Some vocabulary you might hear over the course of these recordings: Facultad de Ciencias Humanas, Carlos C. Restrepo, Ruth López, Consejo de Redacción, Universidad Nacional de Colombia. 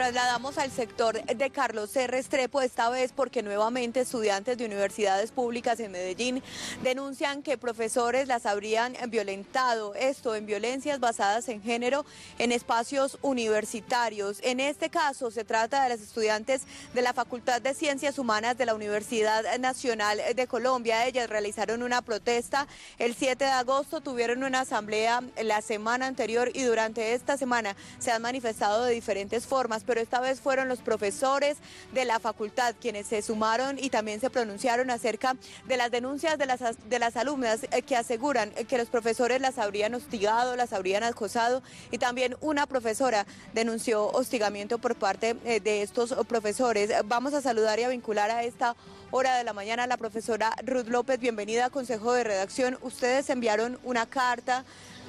trasladamos al sector de Carlos C. Restrepo, esta vez porque nuevamente estudiantes de universidades públicas en Medellín denuncian que profesores las habrían violentado, esto en violencias basadas en género en espacios universitarios. En este caso se trata de las estudiantes de la Facultad de Ciencias Humanas de la Universidad Nacional de Colombia. Ellas realizaron una protesta el 7 de agosto, tuvieron una asamblea la semana anterior y durante esta semana se han manifestado de diferentes formas, pero esta vez fueron los profesores de la facultad quienes se sumaron y también se pronunciaron acerca de las denuncias de las alumnas que aseguran que los profesores las habrían hostigado, las habrían acosado, y también una profesora denunció hostigamiento por parte de estos profesores. Vamos a saludar y a vincular a esta hora de la mañana a la profesora Ruth López. Bienvenida a Consejo de Redacción. Ustedes enviaron una carta,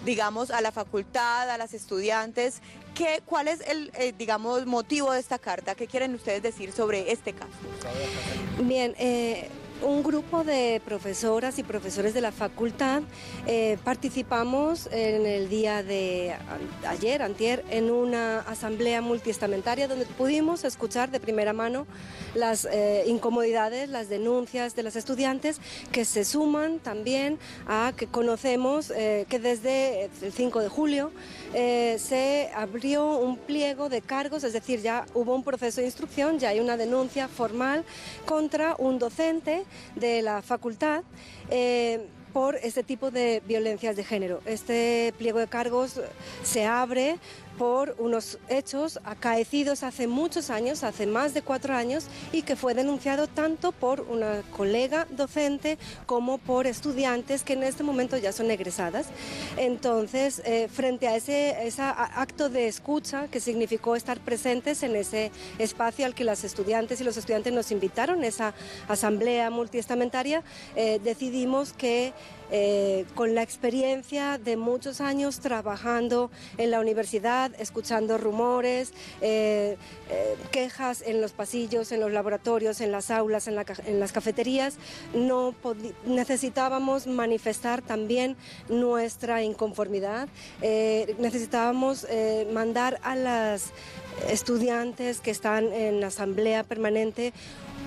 digamos, a la facultad, a las estudiantes. ¿Cuál es el, digamos, motivo de esta carta? ¿Qué quieren ustedes decir sobre este caso? Bien, un grupo de profesoras y profesores de la facultad participamos en el día de ayer, antier, en una asamblea multiestamentaria donde pudimos escuchar de primera mano las incomodidades, las denuncias de las estudiantes, que se suman también a que conocemos que desde el 5 de julio se abrió un pliego de cargos, es decir, ya hubo un proceso de instrucción, ya hay una denuncia formal contra un docente de la facultad por este tipo de violencias de género. Este pliego de cargos se abre por unos hechos acaecidos hace muchos años, hace más de 4 años, y que fue denunciado tanto por una colega docente como por estudiantes que en este momento ya son egresadas. Entonces, frente a ese acto de escucha que significó estar presentes en ese espacio al que las estudiantes y los estudiantes nos invitaron, esa asamblea multiestamentaria, decidimos que con la experiencia de muchos años trabajando en la universidad, escuchando rumores, quejas en los pasillos, en los laboratorios, en las aulas, en las cafeterías, no necesitábamos manifestar también nuestra inconformidad, necesitábamos mandar a las estudiantes que están en asamblea permanente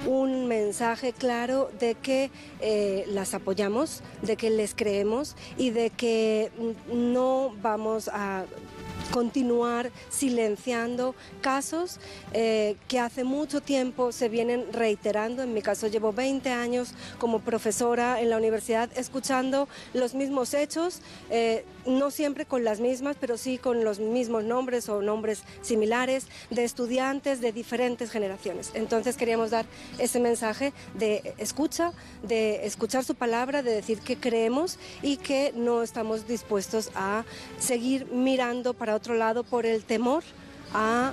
un mensaje claro de que las apoyamos, de que les creemos y de que no vamos a continuar silenciando casos que hace mucho tiempo se vienen reiterando. En mi caso llevo 20 años como profesora en la universidad escuchando los mismos hechos, no siempre con las mismas, pero sí con los mismos nombres o nombres similares de estudiantes de diferentes generaciones. Entonces queríamos dar ese mensaje de escuchar su palabra, de decir que creemos y que no estamos dispuestos a seguir mirando para otro lado por el temor a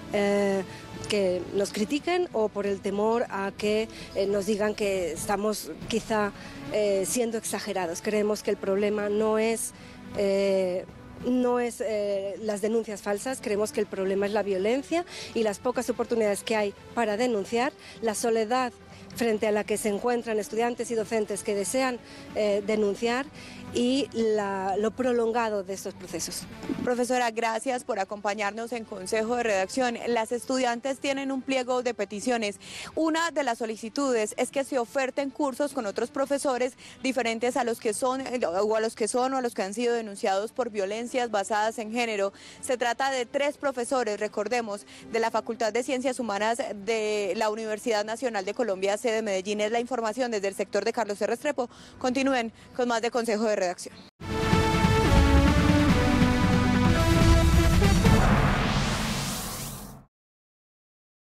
que nos critiquen o por el temor a que nos digan que estamos quizá siendo exagerados. Creemos que el problema no es las denuncias falsas, creemos que el problema es la violencia y las pocas oportunidades que hay para denunciar, la soledad frente a la que se encuentran estudiantes y docentes que desean denunciar y lo prolongado de estos procesos. Profesora, gracias por acompañarnos en Consejo de Redacción. Las estudiantes tienen un pliego de peticiones. Una de las solicitudes es que se oferten cursos con otros profesores diferentes a los que son o a los que han sido denunciados por violencias basadas en género. Se trata de 3 profesores, recordemos, de la Facultad de Ciencias Humanas de la Universidad Nacional de Colombia, sede de Medellín. Es la información desde el sector de Carlos C. Restrepo. Continúen con más de Consejo de Redacción.